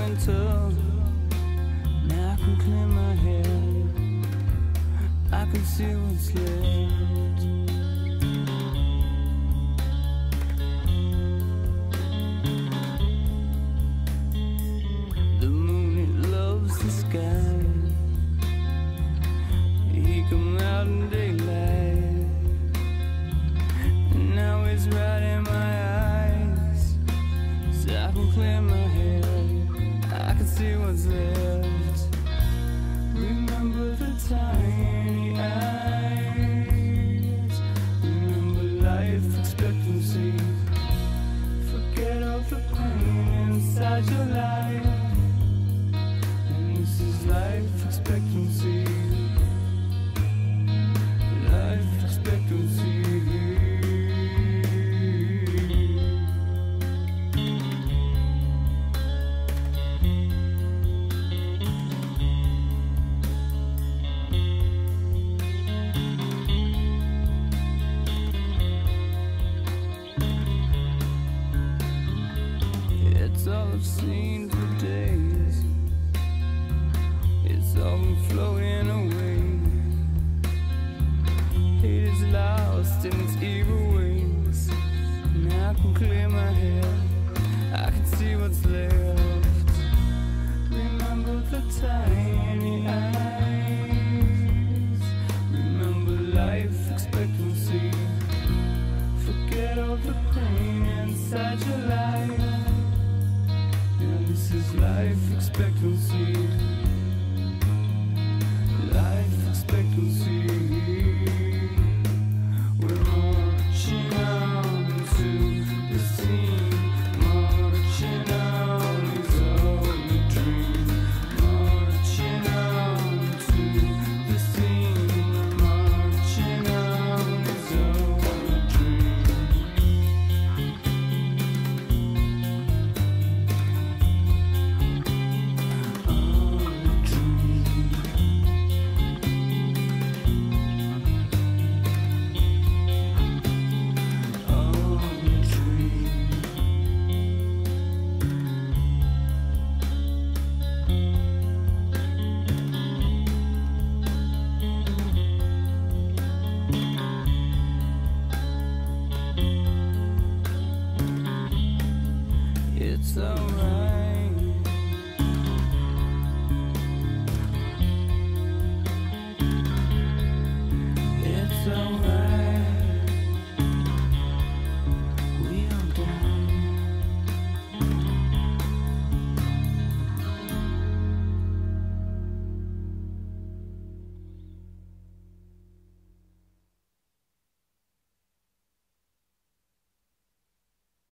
winter. Now I can clear my head, I can see what's left. Your life, and this is life expectancy. Life expectancy. It's all I've seen for days. It's all been floating away. It is lost in its evil ways. Now I can clear my head, I can see what's left. Remember the tiny eyes, remember life expectancy. Forget all the pain inside your life. This is life expectancy. Life expectancy. We're marching on to the scene. Marching on is only a dream. Marching on to the scene. Marching on is only a dream. It's alright.